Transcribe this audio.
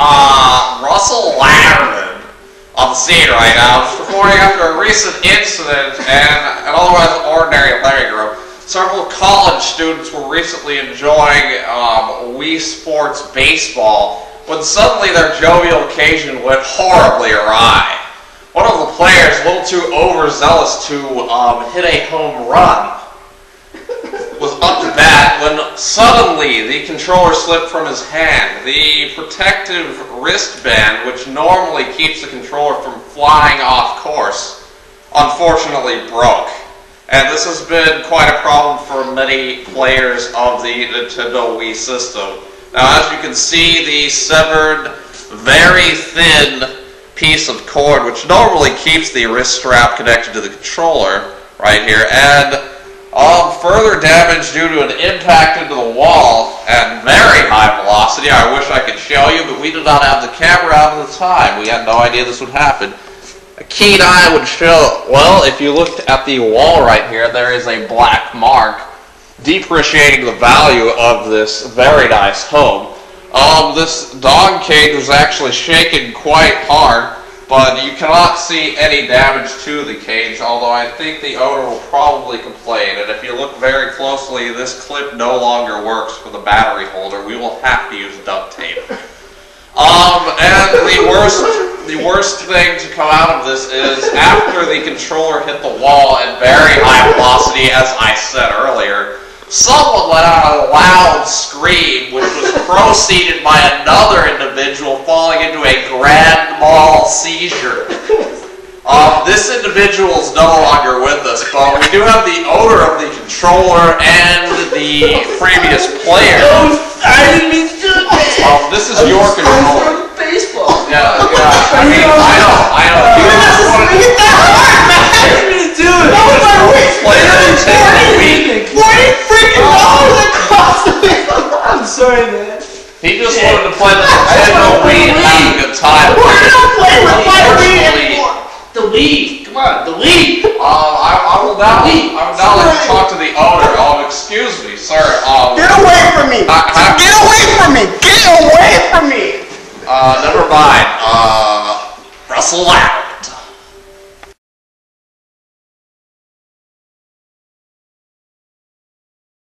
Russell Larren on the scene right now, reporting after a recent incident in an otherwise ordinary living room. Several college students were recently enjoying Wii Sports Baseball when suddenly their jovial occasion went horribly awry. One of the players, a little too overzealous to hit a home run, was up to bat when suddenly the controller slipped from his hand. The protective wristband, which normally keeps the controller from flying off course, unfortunately broke. And this has been quite a problem for many players of the Nintendo Wii system. Now, as you can see, the severed, very thin piece of cord, which normally keeps the wrist strap connected to the controller, right here, and further damage due to an impact into the wall at very high velocity. I wish I could show you, but we did not have the camera out at the time. We had no idea this would happen. A keen eye would show, well, if you looked at the wall right here, there is a black mark, depreciating the value of this very nice home. This dog cage was actually shaken quite hard, but you cannot see any damage to the cage, although I think the owner will probably complain. And if you look very closely, this clip no longer works for the battery holder. We will have to use duct tape. And the worst thing to come out of this is after the controller hit the wall at very high velocity, as I said earlier, someone let out a loud scream, which was preceded by another individual falling into a grand mal seizure. This individual is no longer with us, but we do have the owner of the controller and the previous player. I didn't mean to do that. This is your controller. Yeah. I know. You just want to get that hard, man. I didn't mean to do it. That was my week. I'm sorry, man. He just wanted to play the Nintendo Wii and have a good time. We're not playing with my Wii anymore. The Wii. Come on, the Wii. I will now like to talk to the owner. Excuse me, sir. Get away from me. Get away from me. Get away from me. Never mind. Russell Larren.